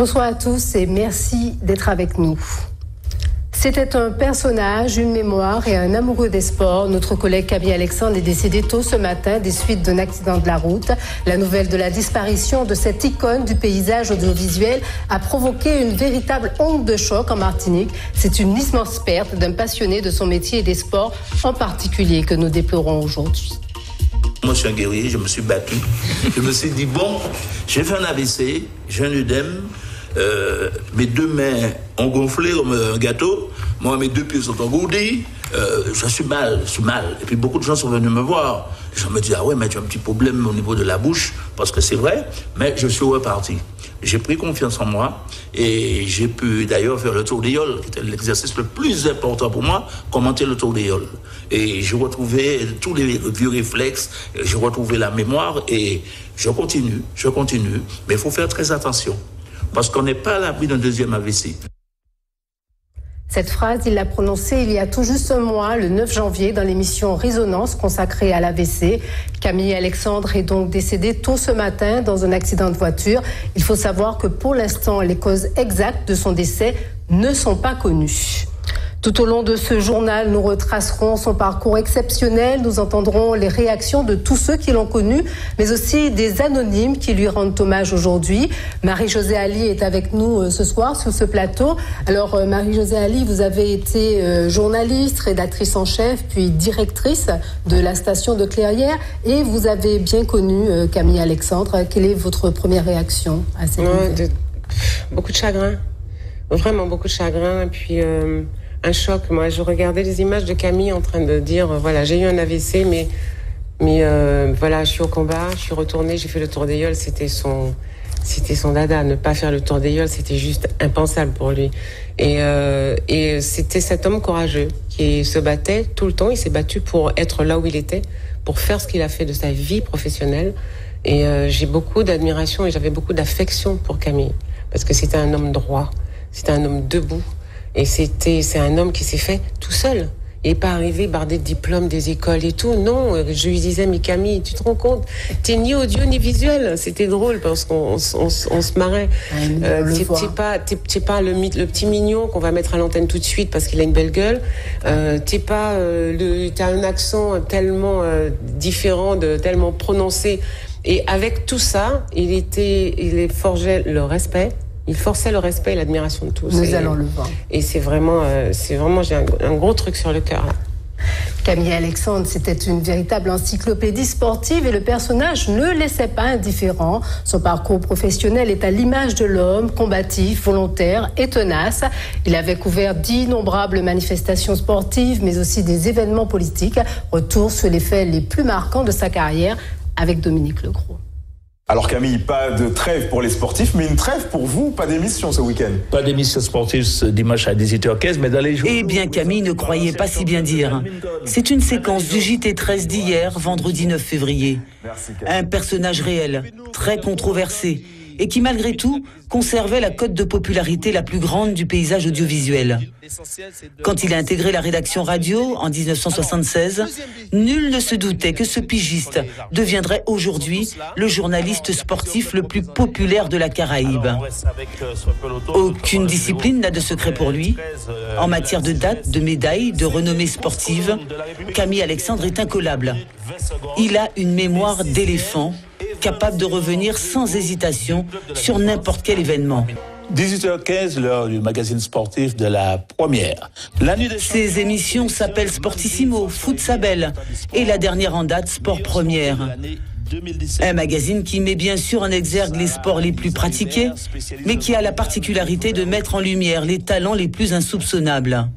Bonsoir à tous et merci d'être avec nous. C'était un personnage, une mémoire et un amoureux des sports. Notre collègue Camille Alexandre est décédé tôt ce matin des suites d'un accident de la route. La nouvelle de la disparition de cette icône du paysage audiovisuel a provoqué une véritable onde de choc en Martinique. C'est une immense perte d'un passionné de son métier et des sports en particulier que nous déplorons aujourd'hui. Moi, je suis un guerrier, je me suis battu. Je me suis dit, bon, j'ai fait un AVC, j'ai un œdème. Mes deux mains ont gonflé comme un gâteau, moi mes deux pieds sont engourdis, je suis mal. Et puis beaucoup de gens sont venus me voir. Les gens me disent, ah ouais, mais tu as un petit problème au niveau de la bouche, parce que c'est vrai, mais je suis reparti. J'ai pris confiance en moi et j'ai pu d'ailleurs faire le tour des yoles, qui était l'exercice le plus important pour moi, commenter le tour des yoles. Et j'ai retrouvé tous les vieux réflexes, j'ai retrouvé la mémoire et je continue. Mais il faut faire très attention. Parce qu'on n'est pas à l'abri d'un deuxième AVC. Cette phrase, il l'a prononcée il y a tout juste un mois, le 9 janvier, dans l'émission Résonance consacrée à l'AVC. Camille Alexandre est donc décédée tôt ce matin dans un accident de voiture. Il faut savoir que pour l'instant, les causes exactes de son décès ne sont pas connues. Tout au long de ce journal, nous retracerons son parcours exceptionnel. Nous entendrons les réactions de tous ceux qui l'ont connu, mais aussi des anonymes qui lui rendent hommage aujourd'hui. Marie-Josée Ali est avec nous ce soir sur ce plateau. Alors, Marie-Josée Ali, vous avez été journaliste, rédactrice en chef, puis directrice de la station de Clairière. Et vous avez bien connu Camille Alexandre. Quelle est votre première réaction à cette nouvelle ? Beaucoup de chagrin. Vraiment beaucoup de chagrin. Et puis... un choc. Moi, je regardais les images de Camille en train de dire, voilà, j'ai eu un AVC, mais voilà, je suis au combat, je suis retournée, j'ai fait le tour des yoles. C'était son dada. Ne pas faire le tour des yoles, c'était juste impensable pour lui. Et c'était cet homme courageux qui se battait tout le temps. Il s'est battu pour être là où il était, pour faire ce qu'il a fait de sa vie professionnelle. Et j'ai beaucoup d'admiration et j'avais beaucoup d'affection pour Camille parce que c'était un homme droit, c'était un homme debout. Et c'est un homme qui s'est fait tout seul. Il n'est pas arrivé bardé de diplômes des écoles et tout. Non, je lui disais, mais Camille, tu te rends compte, t'es ni audio ni visuel. C'était drôle parce qu'on se marrait. T'es pas le petit mignon qu'on va mettre à l'antenne tout de suite parce qu'il a une belle gueule. T'as un accent tellement différent, tellement prononcé. Et avec tout ça, il forgeait le respect. Il forçait le respect et l'admiration de tous. Nous allons le voir. Et c'est vraiment, j'ai un gros truc sur le cœur. Camille Alexandre, c'était une véritable encyclopédie sportive et le personnage ne laissait pas indifférent. Son parcours professionnel est à l'image de l'homme, combatif, volontaire et tenace. Il avait couvert d'innombrables manifestations sportives, mais aussi des événements politiques. Retour sur les faits les plus marquants de sa carrière avec Dominique Legros. Alors Camille, pas de trêve pour les sportifs, mais une trêve pour vous, pas d'émission ce week-end. Pas d'émission sportive ce dimanche à 18h15, mais dans les jours... Eh bien Camille ne croyait pas si bien dire. C'est une séquence du JT13 d'hier, vendredi 9 février. Un personnage réel, très controversé, et qui malgré tout conservait la cote de popularité la plus grande du paysage audiovisuel. Quand il a intégré la rédaction radio en 1976, nul ne se doutait que ce pigiste deviendrait aujourd'hui le journaliste sportif le plus populaire de la Caraïbe. Aucune discipline n'a de secret pour lui. En matière de dates, de médailles, de renommée sportive, Camille Alexandre est incollable. Il a une mémoire d'éléphant, capable de revenir sans hésitation sur n'importe quel événement. 18h15, l'heure du magazine sportif de la première. Ces émissions s'appellent Sportissimo, Foot Sabel et la dernière en date, Sport Première. Un magazine qui met bien sûr en exergue les sports les plus pratiqués, mais qui a la particularité de mettre en lumière les talents les plus insoupçonnables.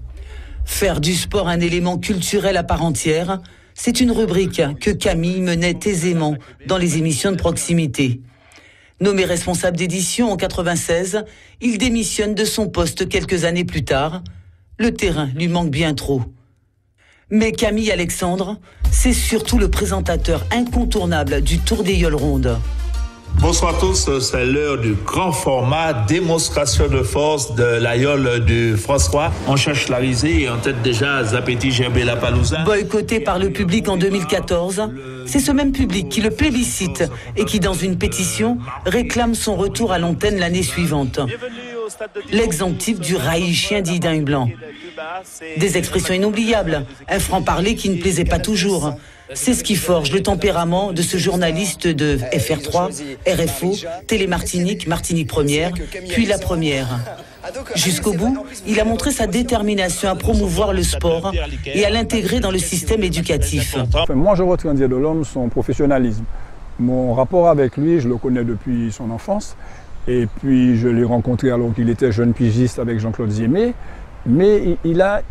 Faire du sport un élément culturel à part entière, c'est une rubrique que Camille menait aisément dans les émissions de proximité. Nommé responsable d'édition en 1996, il démissionne de son poste quelques années plus tard. Le terrain lui manque bien trop. Mais Camille Alexandre, c'est surtout le présentateur incontournable du Tour des Yolles Rondes. Bonsoir à tous, c'est l'heure du grand format démonstration de force de l'aïeul de François. On cherche la risée et on tête déjà Zapeti Gerbelapalooza. Boycotté par le public en 2014, c'est ce même public qui le plébiscite et qui, dans une pétition, réclame son retour à l'antenne l'année suivante. L'exemple type du raïchien dit dingue blanc. Des expressions inoubliables, un franc-parler qui ne plaisait pas toujours. C'est ce qui forge le tempérament de ce journaliste de FR3, RFO, Télé-Martinique, Martinique Première, puis La Première. Jusqu'au bout, il a montré sa détermination à promouvoir le sport et à l'intégrer dans le système éducatif. Moi, je retiens de l'homme son professionnalisme. Mon rapport avec lui, je le connais depuis son enfance. Et puis, je l'ai rencontré alors qu'il était jeune pigiste avec Jean-Claude Ziémé. Mais il a...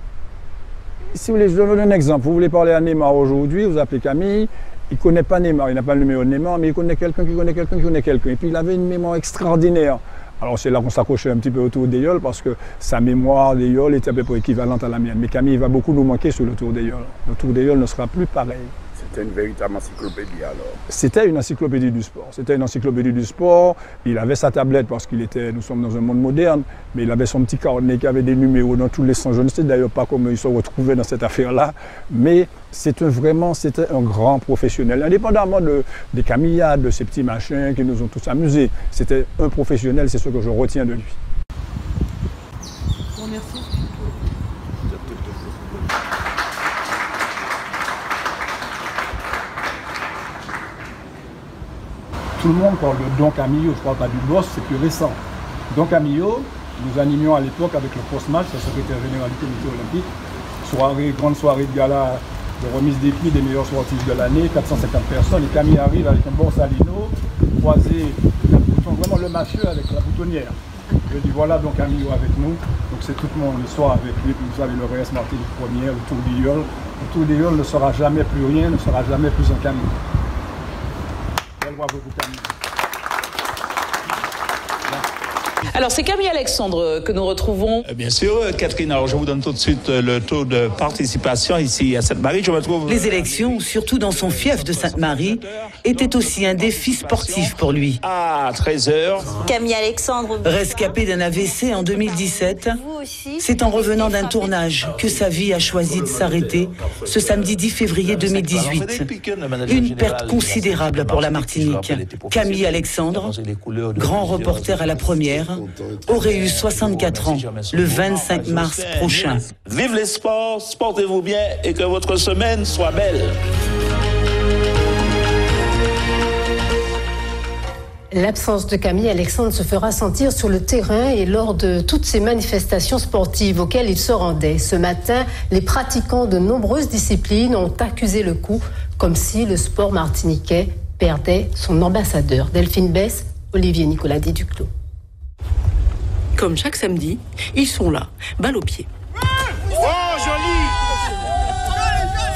Si vous voulez, je donne un exemple. Vous voulez parler à Neymar aujourd'hui, vous appelez Camille, il ne connaît pas Neymar, il n'a pas le numéro de Neymar, mais il connaît quelqu'un qui connaît quelqu'un qui connaît quelqu'un. Et puis il avait une mémoire extraordinaire. Alors c'est là qu'on s'accrochait un petit peu autour des yoles parce que sa mémoire des yoles était à peu près équivalente à la mienne. Mais Camille va beaucoup nous manquer sur le tour des yoles. Le tour des yoles ne sera plus pareil. C'était une véritable encyclopédie alors. C'était une encyclopédie du sport. C'était une encyclopédie du sport. Il avait sa tablette parce qu'il était, nous sommes dans un monde moderne, mais il avait son petit carnet qui avait des numéros dans tous les sens. Je ne sais d'ailleurs pas comment ils se retrouvaient dans cette affaire-là, mais c'était un grand professionnel. Indépendamment des camillades, de ces petits machins qui nous ont tous amusés, c'était un professionnel, c'est ce que je retiens de lui. Bon, merci. Tout le monde parle de Don Camillo, je parle pas du boss, c'est plus récent. Don Camillo, nous animions à l'époque avec le post-match, le secrétaire général du comité olympique, grande soirée de gala de remise des prix des meilleurs sportifs de l'année, 450 personnes, et Camille arrive avec un borsalino, croisé, vraiment le mafieux avec la boutonnière. Je dis voilà Don Camillo avec nous, donc c'est toute mon histoire avec lui, puis vous savez le RS Martinique Première, le Tour du Yol. Le Tour du Yol ne sera jamais plus rien, ne sera jamais plus un Camille. Alors c'est Camille Alexandre que nous retrouvons. Bien sûr, Catherine, alors je vous donne tout de suite le taux de participation ici à Sainte-Marie. Les élections, surtout dans son fief de Sainte-Marie, étaient aussi un défi sportif pour lui. À 13h. Camille Alexandre. Rescapé d'un AVC en 2017, c'est en revenant d'un tournage que sa vie a choisi de s'arrêter ce samedi 10 février 2018. Une perte considérable pour la Martinique. Camille Alexandre, grand reporter à La Première, aurait eu 64 ans le 25 mars prochain. Vive les sports, sportez-vous bien et que votre semaine soit belle. L'absence de Camille Alexandre se fera sentir sur le terrain et lors de toutes ces manifestations sportives auxquelles il se rendait. Ce matin, les pratiquants de nombreuses disciplines ont accusé le coup, comme si le sport martiniquais perdait son ambassadeur. Delphine Besse, Olivier Nicolas Duclos. Comme chaque samedi, ils sont là, balle au pied. Oh, joli!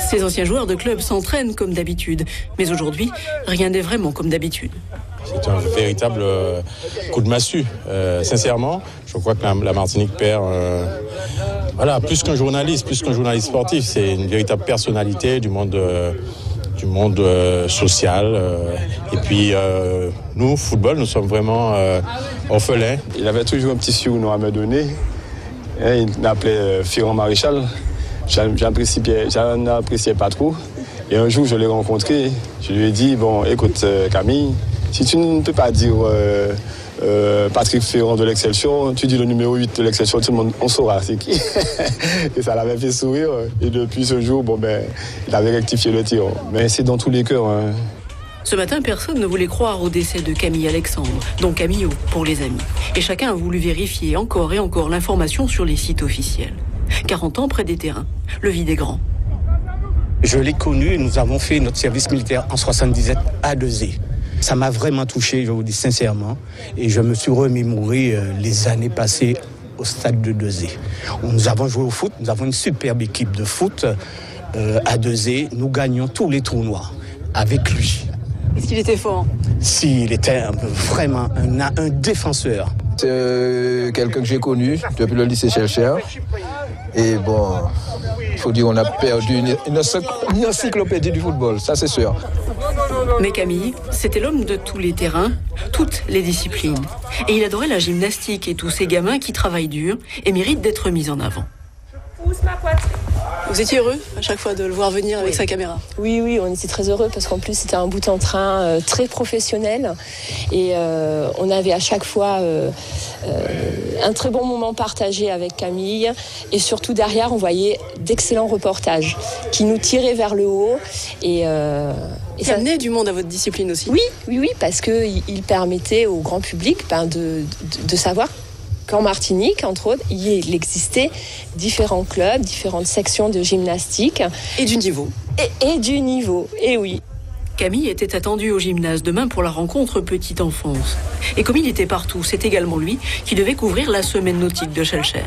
Ces anciens joueurs de club s'entraînent comme d'habitude, mais aujourd'hui, rien n'est vraiment comme d'habitude. C'est un véritable coup de massue. Sincèrement, je crois que la Martinique perd voilà, plus qu'un journaliste sportif. C'est une véritable personnalité du monde social. Et puis, nous, football, nous sommes vraiment orphelins. Il avait toujours un petit surnom à me donner. Et il m'appelait Ferrand Maréchal. J'appréciais pas trop. Et un jour, je l'ai rencontré. Je lui ai dit, bon, écoute, Camille, si tu ne peux pas dire Patrick Ferrand de l'Exception, tu dis le numéro 8 de l'Exception, tout le monde, on saura c'est qui. Et ça l'avait fait sourire. Et depuis ce jour, bon ben, il avait rectifié le tir. Mais c'est dans tous les cœurs. Hein. Ce matin, personne ne voulait croire au décès de Camille Alexandre, dont Camillo pour les amis. Et chacun a voulu vérifier encore et encore l'information sur les sites officiels. 40 ans près des terrains, le vide est grand. Je l'ai connu, nous avons fait notre service militaire en 77 à 2Z. Ça m'a vraiment touché, je vous dis sincèrement, et je me suis remémoré les années passées au stade de 2Z. Nous avons joué au foot, nous avons une superbe équipe de foot à 2Z. Nous gagnons tous les tournois avec lui. Est-ce qu'il était fort? Si, il était vraiment un défenseur. C'est quelqu'un que j'ai connu depuis le lycée Chercheur. Et bon, il faut dire qu'on a perdu une encyclopédie du football, ça c'est sûr. Mais Camille, c'était l'homme de tous les terrains, toutes les disciplines. Et il adorait la gymnastique et tous ces gamins qui travaillent dur et méritent d'être mis en avant. Je pousse ma poitrine. Vous étiez heureux à chaque fois de le voir venir avec sa caméra? Oui, on était très heureux parce qu'en plus c'était un bout en train très professionnel et on avait à chaque fois un très bon moment partagé avec Camille et surtout derrière on voyait d'excellents reportages qui nous tiraient vers le haut et ça amenait du monde à votre discipline aussi? Oui, parce qu'il permettait au grand public de savoir qu'en Martinique, entre autres, il existait différents clubs, différentes sections de gymnastique. Et du niveau. Et oui. Camille était attendue au gymnase demain pour la rencontre Petite Enfance. Et comme il était partout, c'est également lui qui devait couvrir la semaine nautique de Schœlcher.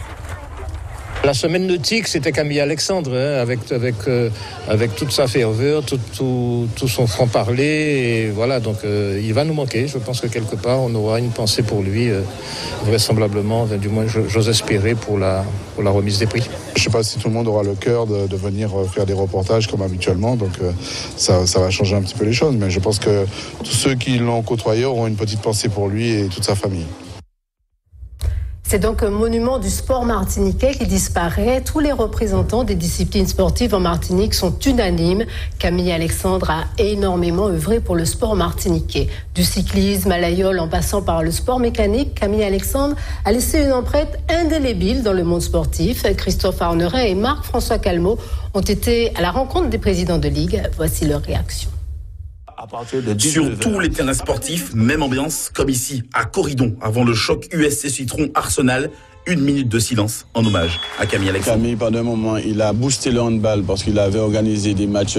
La semaine nautique, c'était Camille Alexandre, hein, avec toute sa ferveur, tout son franc-parler. Et voilà, donc il va nous manquer. Je pense que quelque part, on aura une pensée pour lui, vraisemblablement, du moins j'ose espérer, pour la remise des prix. Je ne sais pas si tout le monde aura le cœur de venir faire des reportages comme habituellement, donc ça va changer un petit peu les choses. Mais je pense que tous ceux qui l'ont côtoyé auront une petite pensée pour lui et toute sa famille. C'est donc un monument du sport martiniquais qui disparaît. Tous les représentants des disciplines sportives en Martinique sont unanimes. Camille Alexandre a énormément œuvré pour le sport martiniquais. Du cyclisme à l'aïeul en passant par le sport mécanique, Camille Alexandre a laissé une empreinte indélébile dans le monde sportif. Christophe Arneret et Marc-François Calmeau ont été à la rencontre des présidents de ligue. Voici leur réaction. Sur tous les terrains sportifs, même ambiance, comme ici, à Corydon, avant le choc USC Citron-Arsenal, une minute de silence en hommage à Camille Alexandre. Camille, pendant un moment, il a boosté le handball parce qu'il avait organisé des matchs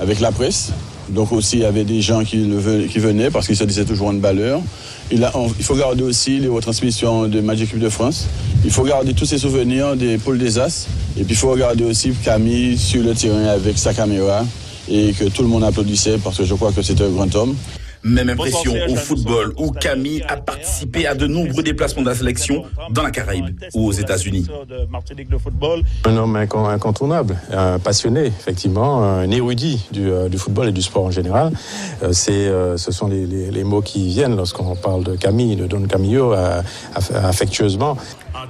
avec la presse. Donc aussi, il y avait des gens qui venaient parce qu'il se disait toujours handballeur. Il faut garder aussi les retransmissions de Magic Cup de France. Il faut garder tous ses souvenirs des pôles des As. Et puis, il faut regarder aussi Camille sur le terrain avec sa caméra. Et que tout le monde applaudissait parce que je crois que c'était un grand homme. Même impression au football où Camille a participé à de nombreux déplacements de la sélection dans la Caraïbe ou aux États-Unis. Un homme incontournable, un passionné effectivement, un érudit du football et du sport en général. Ce sont les mots qui viennent lorsqu'on parle de Camille, de Don Camillo affectueusement.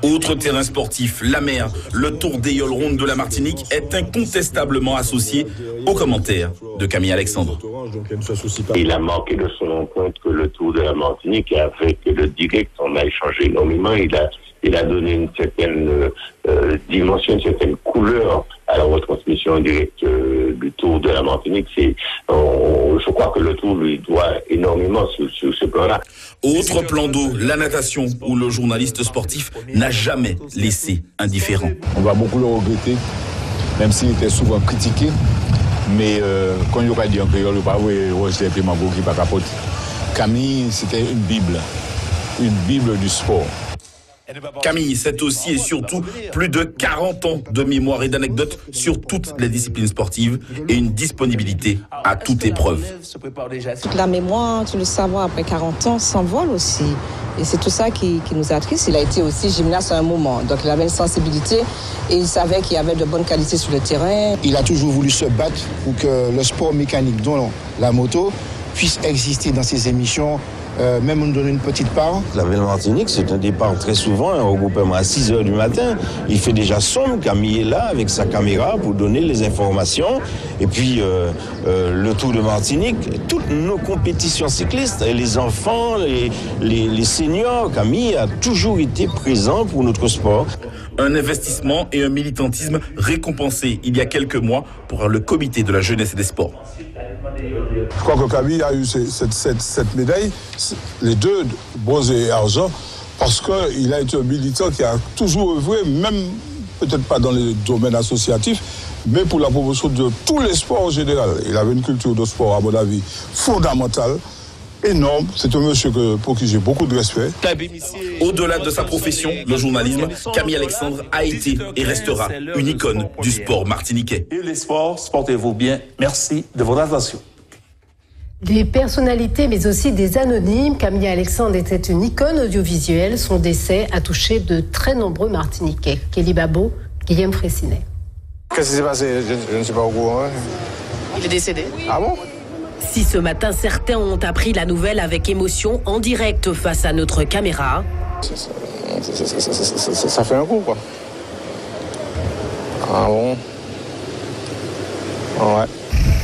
Autre terrain sportif, la mer, le Tour des Yoles Rondes de la Martinique est incontestablement associé aux commentaires de Camille Alexandre. Il a marqué de son empreinte que le Tour de la Martinique, avec le direct, on a échangé énormément. Il a donné une certaine dimension, une certaine couleur à la retransmission directe du Tour de la Martinique. Je crois que le Tour lui doit énormément sur ce plan-là. Autre plan d'eau, la natation, où le journaliste sportif n'a jamais laissé indifférent. On va beaucoup le regretter, même s'il était souvent critiqué. Mais quand il y aura dit en créole, c'est vraiment beau qui va capoter. Camille, c'était une Bible du sport. Camille, c'est aussi et surtout plus de 40 ans de mémoire et d'anecdotes sur toutes les disciplines sportives et une disponibilité à toute épreuve. Toute la mémoire, tout le savoir après 40 ans s'envole aussi. Et c'est tout ça qui nous attriste. Il a été aussi gymnaste à un moment. Donc il avait une sensibilité et il savait qu'il y avait de bonnes qualités sur le terrain. Il a toujours voulu se battre pour que le sport mécanique, dont la moto, puisse exister dans ses émissions. Même nous donner une petite part. La ville Martinique, c'est un départ très souvent, un regroupement à 6 h du matin. Il fait déjà sombre, Camille est là avec sa caméra pour donner les informations. Et puis le Tour de Martinique, toutes nos compétitions cyclistes, les enfants, les seniors, Camille a toujours été présent pour notre sport. Un investissement et un militantisme récompensés il y a quelques mois pour le comité de la jeunesse et des sports. Je crois que Camille a eu cette médaille, les deux, bronze et argent, parce qu'il a été un militant qui a toujours œuvré, même peut-être pas dans les domaines associatifs, mais pour la promotion de tous les sports en général. Il avait une culture de sport, à mon avis, fondamentale, énorme. C'est un monsieur pour qui j'ai beaucoup de respect. Au-delà de sa profession, le journalisme, Camille Alexandre a été et restera une icône du sport martiniquais. Et les sports, portez-vous bien. Merci de votre attention. Des personnalités, mais aussi des anonymes. Camille Alexandre était une icône audiovisuelle. Son décès a touché de très nombreux Martiniquais. Kelly Babo, Guillaume Fressinet. Qu'est-ce qui s'est passé? Je ne suis pas au courant. Il est décédé. Ah bon? Si ce matin, certains ont appris la nouvelle avec émotion en direct face à notre caméra. Ça fait un coup, quoi. Ah bon? Ouais.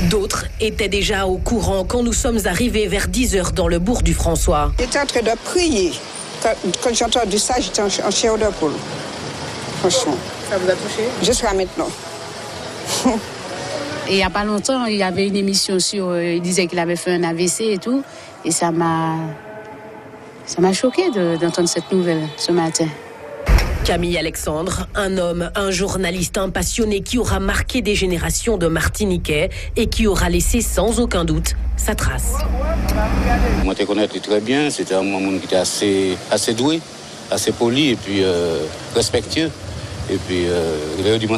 D'autres étaient déjà au courant quand nous sommes arrivés vers 10 h dans le bourg du François. J'étais en train de prier. Quand j'ai entendu ça, j'étais en chair de poule. Franchement. Ça vous a touché? Jusqu'à maintenant. Et il n'y a pas longtemps, il y avait une émission sur... il disait qu'il avait fait un AVC et tout. Et ça m'a choqué d'entendre cette nouvelle ce matin. Camille Alexandre, un homme, un journaliste, un passionné qui aura marqué des générations de Martiniquais et qui aura laissé sans aucun doute sa trace. Moi, je te connais très bien. C'était un monde qui était assez doué, assez poli et puis respectueux. Et puis, dis-moi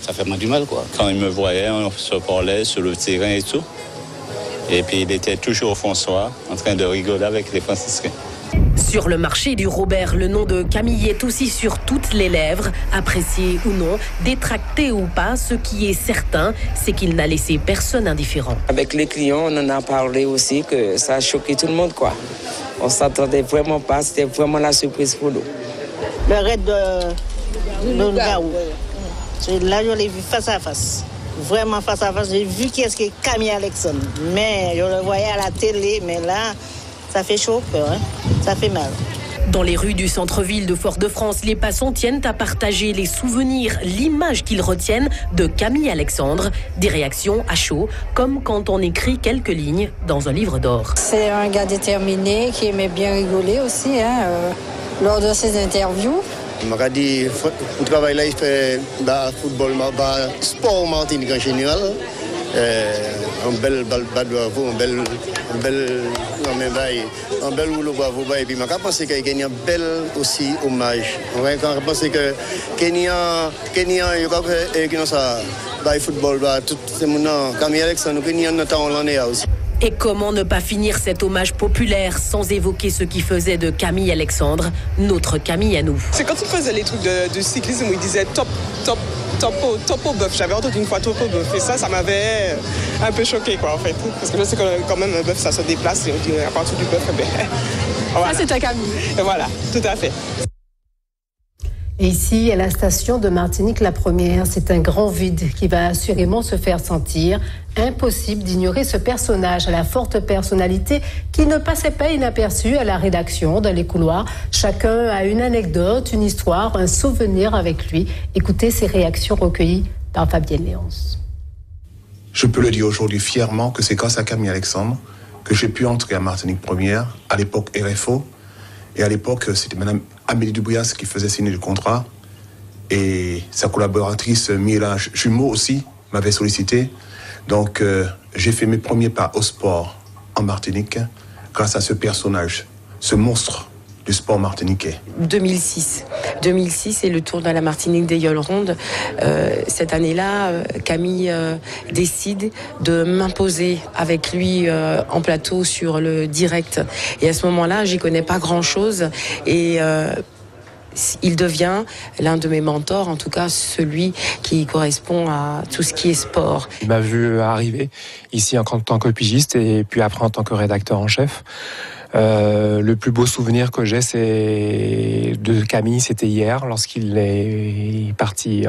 ça fait mal du mal, quoi. Quand il me voyait, on se parlait sur le terrain et tout. Et puis, il était toujours au François, en train de rigoler avec les franciscains. Sur le marché du Robert, le nom de Camille est aussi sur toutes les lèvres, apprécié ou non, détracté ou pas. Ce qui est certain, c'est qu'il n'a laissé personne indifférent. Avec les clients, on en a parlé aussi, que ça a choqué tout le monde, quoi. On s'attendait vraiment pas, c'était vraiment la surprise pour nous. Le raid de Ngaou, là je l'ai vu face à face. Vraiment face à face, j'ai vu qui est-ce que Camille Alexandre. Mais je le voyais à la télé, mais là... ça fait chaud, peur, hein? Ça fait mal. Dans les rues du centre-ville de Fort-de-France, les passants tiennent à partager les souvenirs, l'image qu'ils retiennent de Camille Alexandre. Des réactions à chaud, comme quand on écrit quelques lignes dans un livre d'or. C'est un gars déterminé qui aimait bien rigoler aussi, hein, lors de ses interviews. Il m'a dit, le travail là, il fait football, sport martinique en général. Un bel boulot, bravo. Et puis, je pense qu'il y a un bel aussi hommage. Je pense que le football, tout le monde, Camille Alexandre, Kenyan, on en est aussi. Et comment ne pas finir cet hommage populaire sans évoquer ce qui faisait de Camille Alexandre notre Camille à nous. C'est quand il faisait les trucs de cyclisme où il disait top, top, topo bœuf. J'avais entendu une fois topo bœuf et ça m'avait un peu choqué, quoi, en fait. Parce que je sais que quand même un bœuf, ça se déplace et on dit à partir du bœuf, ben, voilà. Ça c'est ta Camille. Et voilà, tout à fait. Et ici, à la station de Martinique la Première, c'est un grand vide qui va assurément se faire sentir. Impossible d'ignorer ce personnage à la forte personnalité qui ne passait pas inaperçu à la rédaction, dans les couloirs. Chacun a une anecdote, une histoire, un souvenir avec lui. Écoutez ces réactions recueillies par Fabienne Léonce. Je peux le dire aujourd'hui fièrement que c'est grâce à Camille Alexandre que j'ai pu entrer à Martinique Première, à l'époque RFO. Et à l'époque, c'était Madame Amélie Dubrias qui faisait signer le contrat. Et sa collaboratrice, Miela Jumeau aussi, m'avait sollicité. Donc, j'ai fait mes premiers pas au sport en Martinique grâce à ce personnage, ce monstre du sport martiniquais. 2006. 2006, c'est le tour de la Martinique des Yolles Rondes. Cette année-là, Camille décide de m'imposer avec lui en plateau sur le direct. Et à ce moment-là, j'y connais pas grand-chose. Et... il devient l'un de mes mentors, en tout cas celui qui correspond à tout ce qui est sport. Il m'a vu arriver ici en tant que pigiste et puis après en tant que rédacteur en chef. Le plus beau souvenir que j'ai de Camille, c'était hier, lorsqu'il est parti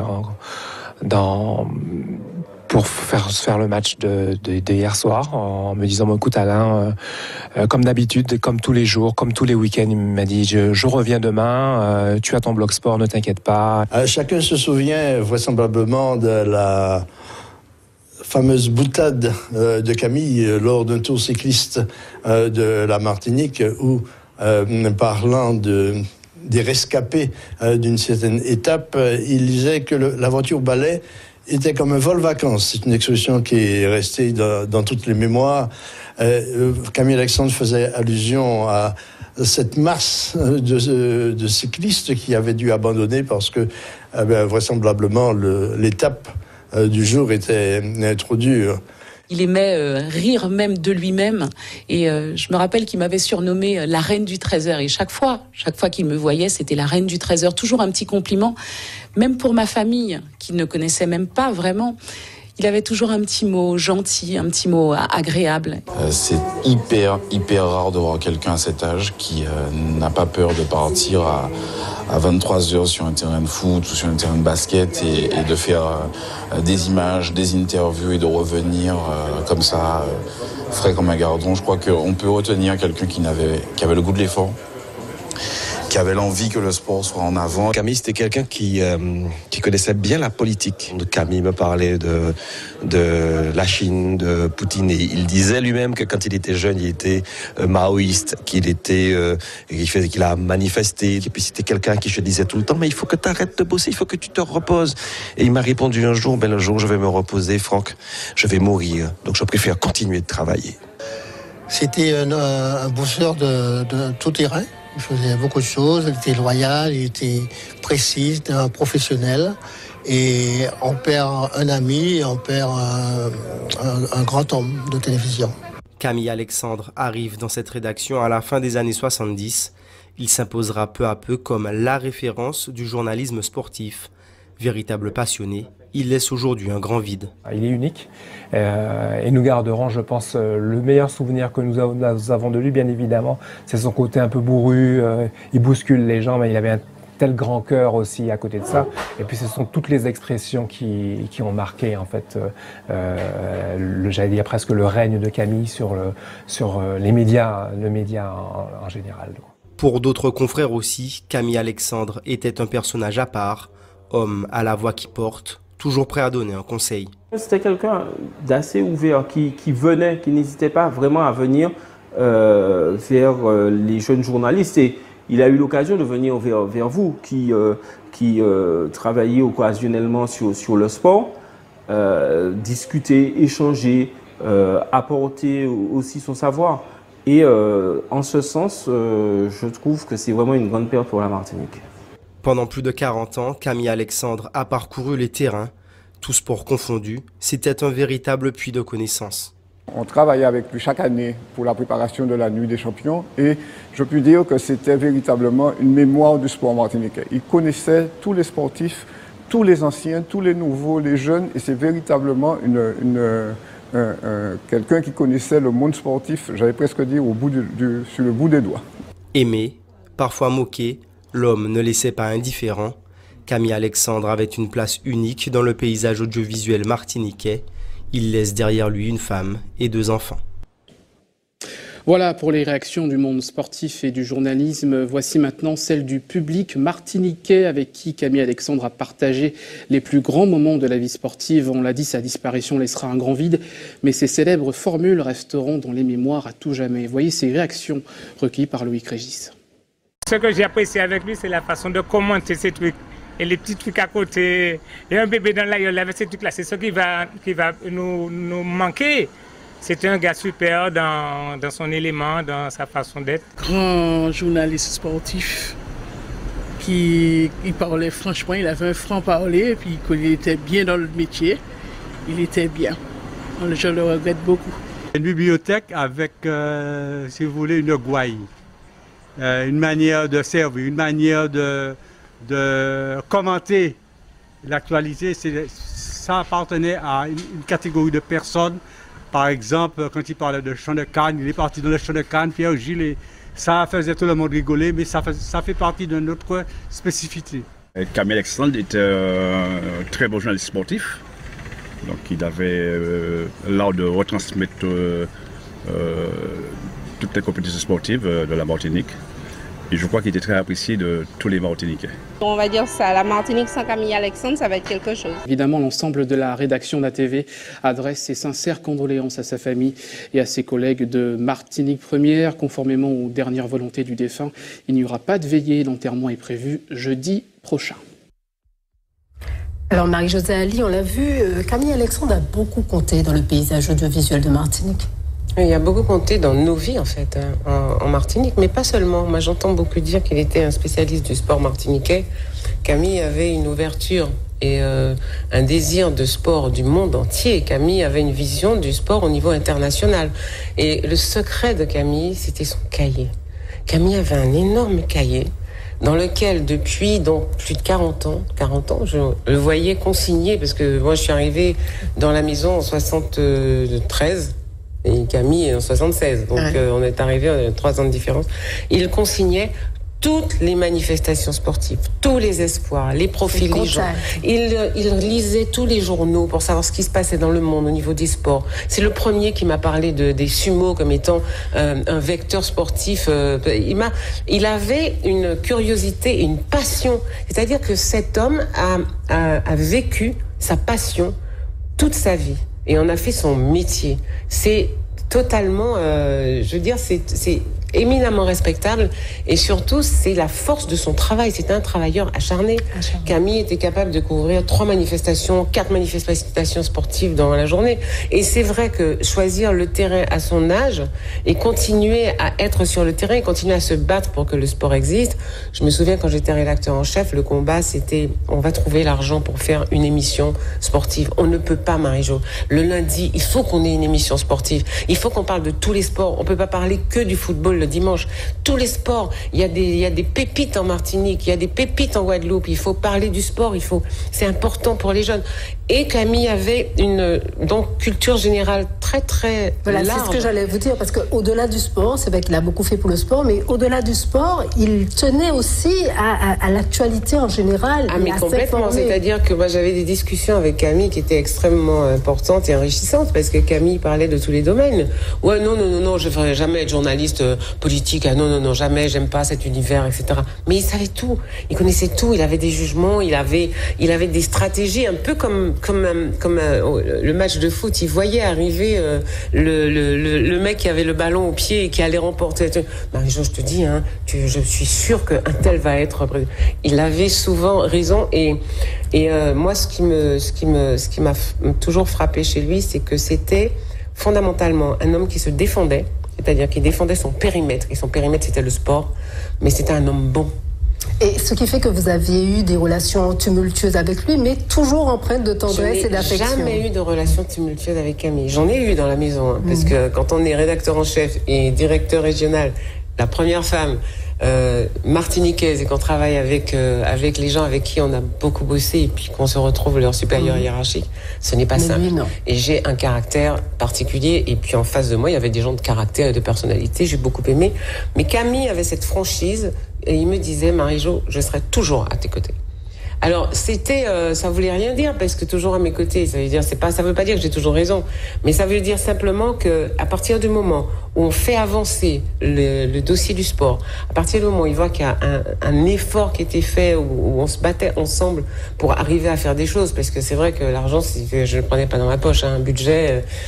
pour faire le match de hier soir, en me disant, bon, écoute Alain, comme d'habitude, comme tous les jours, comme tous les week-ends, il m'a dit, je reviens demain, tu as ton blog sport, ne t'inquiète pas. Chacun se souvient vraisemblablement de la fameuse boutade de Camille lors d'un tour cycliste de la Martinique, où, parlant des rescapés d'une certaine étape, il disait que la voiture balai était comme un vol vacances. C'est une expression qui est restée dans toutes les mémoires. Camille Alexandre faisait allusion à cette masse de cyclistes qui avaient dû abandonner parce que vraisemblablement l'étape du jour était trop dure. Il aimait rire même de lui-même et je me rappelle qu'il m'avait surnommé la reine du trésor et chaque fois qu'il me voyait, c'était la reine du trésor, toujours un petit compliment, même pour ma famille qui ne connaissait même pas vraiment. Il avait toujours un petit mot gentil, un petit mot agréable. C'est hyper rare de voir quelqu'un à cet âge qui n'a pas peur de partir à 23h sur un terrain de foot ou sur un terrain de basket et de faire des images, des interviews et de revenir comme ça, frais comme un gardon. Je crois qu'on peut retenir quelqu'un qui avait le goût de l'effort, qui avait l'envie que le sport soit en avant. Camille, c'était quelqu'un qui connaissait bien la politique. Camille me parlait de la Chine, de Poutine. Et il disait lui-même que quand il était jeune, il était maoïste, qu'il a manifesté. Et puis c'était quelqu'un qui se disait tout le temps, mais il faut que tu arrêtes de bosser, il faut que tu te reposes. Et il m'a répondu un jour, le jour où je vais me reposer, Franck, je vais mourir. Donc je préfère continuer de travailler. C'était un bosseur de tout terrain. Il faisait beaucoup de choses, il était loyal, il était précis, c'était un professionnel. Et on perd un ami, on perd un grand homme de télévision. Camille Alexandre arrive dans cette rédaction à la fin des années 70. Il s'imposera peu à peu comme la référence du journalisme sportif. Véritable passionné, il laisse aujourd'hui un grand vide. Il est unique et nous garderons, je pense, le meilleur souvenir que nous avons de lui, bien évidemment. C'est son côté un peu bourru, il bouscule les gens, mais il avait un tel grand cœur aussi à côté de ça. Et puis ce sont toutes les expressions qui ont marqué, en fait, j'allais dire presque le règne de Camille sur les médias, le média en général. Pour d'autres confrères aussi, Camille Alexandre était un personnage à part. Homme à la voix qui porte, toujours prêt à donner un conseil. C'était quelqu'un d'assez ouvert, qui n'hésitait pas vraiment à venir vers les jeunes journalistes. Et il a eu l'occasion de venir vers vous, qui travaillez occasionnellement sur le sport, discuter, échanger, apporter aussi son savoir. Et en ce sens, je trouve que c'est vraiment une grande perte pour la Martinique. Pendant plus de 40 ans, Camille Alexandre a parcouru les terrains. Tous sports confondus, c'était un véritable puits de connaissances. On travaillait avec lui chaque année pour la préparation de la Nuit des Champions et je peux dire que c'était véritablement une mémoire du sport martiniquais. Il connaissait tous les sportifs, tous les anciens, tous les nouveaux, les jeunes et c'est véritablement quelqu'un qui connaissait le monde sportif, j'allais presque dire, sur le bout des doigts. Aimé, parfois moqué, l'homme ne laissait pas indifférent. Camille Alexandre avait une place unique dans le paysage audiovisuel martiniquais. Il laisse derrière lui une femme et deux enfants. Voilà pour les réactions du monde sportif et du journalisme. Voici maintenant celle du public martiniquais avec qui Camille Alexandre a partagé les plus grands moments de la vie sportive. On l'a dit, sa disparition laissera un grand vide, mais ses célèbres formules resteront dans les mémoires à tout jamais. Voyez ces réactions recueillies par Loïc Régis. Ce que j'ai apprécié avec lui, c'est la façon de commenter ces trucs et les petits trucs à côté. Il y a un bébé dans l'aïeul avec ces trucs-là, c'est ce qui va nous manquer. C'était un gars super dans son élément, dans sa façon d'être. Grand journaliste sportif qui parlait franchement, il avait un franc-parler et puis il était bien dans le métier. Il était bien. Je le regrette beaucoup. Une bibliothèque avec, si vous voulez, une gouaille. Une manière de servir, une manière de commenter l'actualité, ça appartenait à une catégorie de personnes. Par exemple, quand il parlait de Champ de Cannes, il est parti dans le Champ de Cannes, Pierre Gilles, et ça faisait tout le monde rigoler, mais ça fait partie de notre spécificité. Camille Alexandre était un très bon journaliste sportif, donc il avait l'art de retransmettre toutes les compétitions sportives de la Martinique. Et je crois qu'il était très apprécié de tous les Martiniquais. On va dire ça, la Martinique sans Camille Alexandre, ça va être quelque chose. Évidemment, l'ensemble de la rédaction d'ATV adresse ses sincères condoléances à sa famille et à ses collègues de Martinique Première. Conformément aux dernières volontés du défunt, il n'y aura pas de veillée. L'enterrement est prévu jeudi prochain. Alors Marie-Josée Ali, on l'a vu, Camille Alexandre a beaucoup compté dans le paysage audiovisuel de Martinique. Il a beaucoup compté dans nos vies, en fait, hein, en Martinique, mais pas seulement. Moi, j'entends beaucoup dire qu'il était un spécialiste du sport martiniquais. Camille avait une ouverture et un désir de sport du monde entier. Camille avait une vision du sport au niveau international. Et le secret de Camille, c'était son cahier. Camille avait un énorme cahier dans lequel depuis donc plus de 40 ans, je le voyais consigné, parce que moi je suis arrivée dans la maison en 73 et Camille en 76, donc ouais. On est arrivés, on a 3 ans de différence. Il consignait toutes les manifestations sportives, tous les espoirs, les profils des gens. Il lisait tous les journaux pour savoir ce qui se passait dans le monde au niveau des sports. C'est le premier qui m'a parlé des sumo comme étant un vecteur sportif. Il avait une curiosité, une passion. C'est-à-dire que cet homme a vécu sa passion toute sa vie et en a fait son métier. C'est totalement, je veux dire, c'est éminemment respectable, et surtout c'est la force de son travail. C'était un travailleur acharné. Camille était capable de couvrir 4 manifestations sportives dans la journée, et c'est vrai que choisir le terrain à son âge et continuer à être sur le terrain et continuer à se battre pour que le sport existe. Je me souviens, quand j'étais rédacteur en chef, le combat c'était: on va trouver l'argent pour faire une émission sportive, on ne peut pas, Marie-Jo, le lundi il faut qu'on ait une émission sportive, il faut qu'on parle de tous les sports, on ne peut pas parler que du football le dimanche. Tous les sports, il y a des pépites en Martinique, il y a des pépites en Guadeloupe, il faut parler du sport, c'est important pour les jeunes. Et Camille avait une culture générale très très large. C'est ce que j'allais vous dire, parce qu'au-delà du sport, c'est vrai qu'il a beaucoup fait pour le sport, mais au-delà du sport, il tenait aussi à l'actualité en général. Ah mais complètement, c'est-à-dire que moi j'avais des discussions avec Camille qui étaient extrêmement importantes et enrichissantes, parce que Camille parlait de tous les domaines. Ouais, non, je ne ferai jamais être journaliste politique, ah non, jamais, j'aime pas cet univers, etc. Mais il savait tout, il connaissait tout, il avait des jugements, il avait des stratégies, un peu comme le match de foot, il voyait arriver le mec qui avait le ballon au pied et qui allait remporter. Marie-Jo, je te dis, hein, je suis sûre qu'un tel va être... Il avait souvent raison, et moi, ce qui m'a toujours frappée chez lui, c'est que c'était fondamentalement un homme qui se défendait, c'est-à-dire qu'il défendait son périmètre, et son périmètre, c'était le sport, mais c'était un homme bon. Et ce qui fait que vous aviez eu des relations tumultueuses avec lui, mais toujours empreinte de tendresse et d'affection. Je n'ai jamais eu de relations tumultueuses avec Camille. J'en ai eu dans la maison, hein, parce que quand on est rédacteur en chef et directeur régional, la première femme martiniquaise, et qu'on travaille avec les gens avec qui on a beaucoup bossé, et puis qu'on se retrouve leur supérieur hiérarchique, ce n'est pas simple. Lui, et j'ai un caractère particulier, et puis en face de moi, il y avait des gens de caractère et de personnalité, j'ai beaucoup aimé. Mais Camille avait cette franchise, et il me disait: Marie-Jo, je serai toujours à tes côtés. Alors, ça voulait rien dire, parce que toujours à mes côtés, ça veut dire, ça veut pas dire que j'ai toujours raison, mais ça veut dire simplement que, à partir du moment où on fait avancer le dossier du sport, à partir du moment où il voit qu'il y a un effort qui était fait, où on se battait ensemble pour arriver à faire des choses, parce que c'est vrai que l'argent, je ne le prenais pas dans ma poche, hein,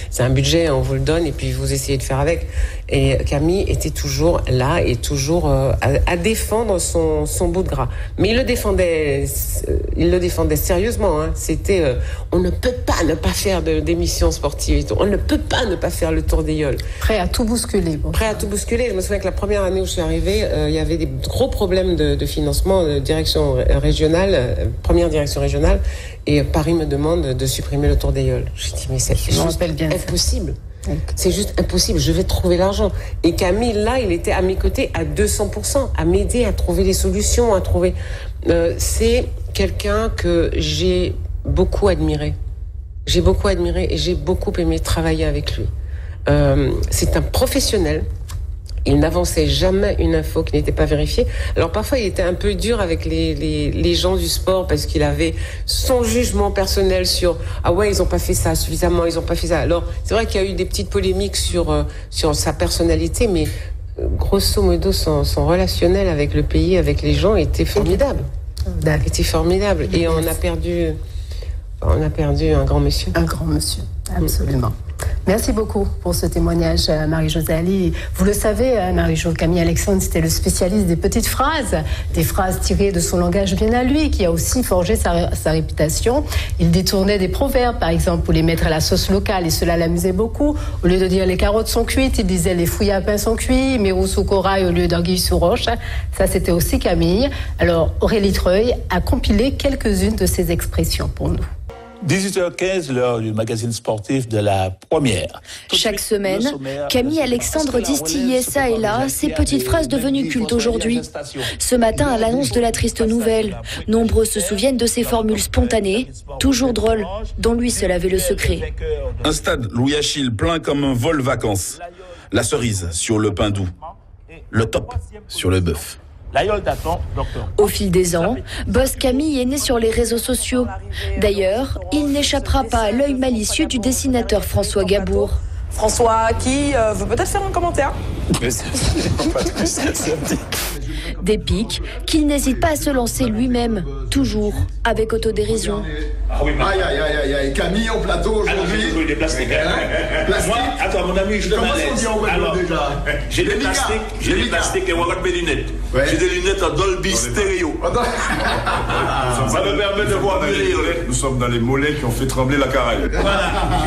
c'est un budget, on vous le donne, et puis vous essayez de faire avec. Et Camille était toujours là, et toujours à défendre son bout de gras. Mais il le défendait sérieusement, hein. C'était on ne peut pas ne pas faire d'émissions sportives et tout. On ne peut pas ne pas faire le tour des yoles. Prêt à tout bousculer. Bon. Prêt à tout bousculer. Je me souviens que la première année où je suis arrivée, il y avait des gros problèmes de financement de direction régionale, première direction régionale, et Paris me demande de supprimer le tour des yoles. Je dis mais c'est impossible. C'est juste impossible, je vais trouver l'argent. Et Camille, là, il était à mes côtés à 200%, à m'aider à trouver les solutions, à trouver... c'est quelqu'un que j'ai beaucoup admiré. J'ai beaucoup admiré et j'ai beaucoup aimé travailler avec lui. C'est un professionnel. Il n'avançait jamais une info qui n'était pas vérifiée. Alors parfois, il était un peu dur avec les gens du sport, parce qu'il avait son jugement personnel sur « Ah ouais, ils n'ont pas fait ça suffisamment, ils n'ont pas fait ça ». Alors c'est vrai qu'il y a eu des petites polémiques sur sa personnalité, mais grosso modo, son relationnel avec le pays, avec les gens, était formidable. Était formidable. Et on a perdu un grand monsieur. Un grand monsieur, absolument. Merci beaucoup pour ce témoignage, Marie-Jo Zali. Vous le savez, Marie-Jo, Camille Alexandre, c'était le spécialiste des petites phrases, des phrases tirées de son langage bien à lui, qui a aussi forgé sa réputation. Il détournait des proverbes, par exemple, pour les mettre à la sauce locale, et cela l'amusait beaucoup. Au lieu de dire les carottes sont cuites, il disait les fouilles à pain sont cuits, mérous sous corail au lieu d'anguille sous roche. Ça, c'était aussi Camille. Alors, Aurélie Treuil a compilé quelques-unes de ces expressions pour nous. 18h15, l'heure du magazine sportif de la première. Chaque semaine, Camille Alexandre distillait ça et là ces petites phrases devenues cultes aujourd'hui. Ce matin, à l'annonce de la triste nouvelle, nombreux se souviennent de ces formules spontanées, toujours drôles, dont lui seul avait le secret. Un stade Louis-Achille plein comme un vol vacances. La cerise sur le pain doux. Le top sur le bœuf. Au fil des ans, Boss Camille est né sur les réseaux sociaux. D'ailleurs, il n'échappera pas à l'œil malicieux du dessinateur François Gabour. François qui veut peut-être faire un commentaire. Des pics qu'il n'hésite pas à se lancer lui-même, toujours avec autodérision. Ah oui, aïe, aïe, aïe, aïe, Camille au plateau aujourd'hui. Ah, des plastiques. Moi, attends, mon ami, je te malais. J'ai des plastiques, j'ai des plastiques et on regarde mes lunettes. Ouais. J'ai des lunettes en Dolby stéréo. Ça me permet de voir mieux les lunettes. Nous sommes dans les mollets qui ont fait trembler la carène. Voilà,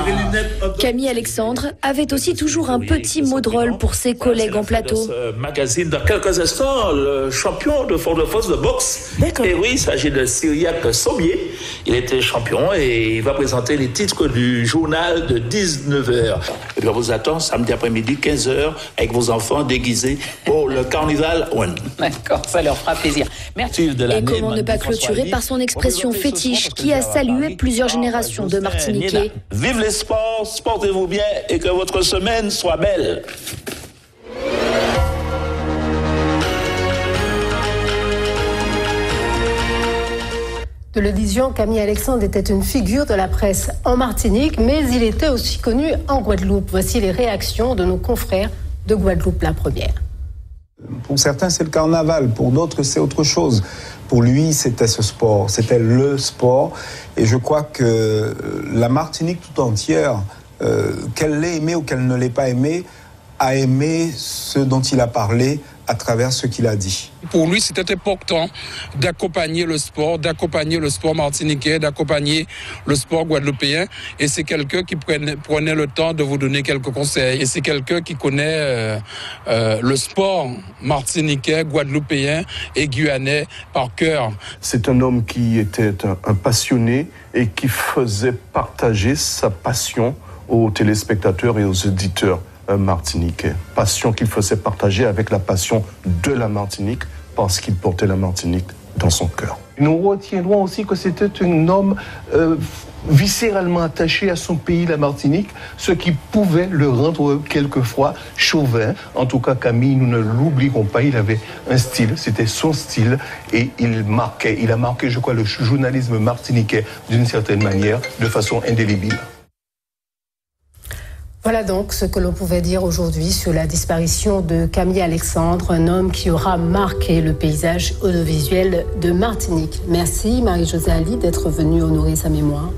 j'ai des lunettes en Dolby. Camille Alexandre avait aussi toujours un petit mot drôle pour ses collègues en plateau. Magazine dans quelques instants, le champion de Fort-de-France de boxe. Et oui, il s'agit de Cyriaque Sommier. Il était champion et il va présenter les titres du journal de 19h. Et puis on vous attend samedi après-midi, 15h, avec vos enfants déguisés pour le Carnival One. D'accord, ça leur fera plaisir. Merci. Et comment ne pas clôturer par son expression fétiche qui a salué plusieurs générations de Martiniquais. Vive les sports, sportez-vous bien et que votre semaine soit belle. Nous le disions, Camille Alexandre était une figure de la presse en Martinique, mais il était aussi connu en Guadeloupe. Voici les réactions de nos confrères de Guadeloupe la première. Pour certains, c'est le carnaval. Pour d'autres, c'est autre chose. Pour lui, c'était ce sport. C'était le sport. Et je crois que la Martinique tout entière, qu'elle l'ait aimée ou qu'elle ne l'ait pas aimée, a aimé ce dont il a parlé à travers ce qu'il a dit. Pour lui, c'était important d'accompagner le sport martiniquais, d'accompagner le sport guadeloupéen. Et c'est quelqu'un qui prenait le temps de vous donner quelques conseils. Et c'est quelqu'un qui connaît le sport martiniquais, guadeloupéen et guyanais par cœur. C'est un homme qui était un passionné et qui faisait partager sa passion aux téléspectateurs et aux auditeurs martiniquais. Passion qu'il faisait partager avec la passion de la Martinique parce qu'il portait la Martinique dans son cœur. Nous retiendrons aussi que c'était un homme viscéralement attaché à son pays, la Martinique, ce qui pouvait le rendre quelquefois chauvin. En tout cas, Camille, nous ne l'oublierons pas, il avait un style, c'était son style, et il marquait, il a marqué, je crois, le journalisme martiniquais d'une certaine manière, de façon indélébile. Voilà donc ce que l'on pouvait dire aujourd'hui sur la disparition de Camille Alexandre, un homme qui aura marqué le paysage audiovisuel de Martinique. Merci Marie-Josée Ali d'être venue honorer sa mémoire.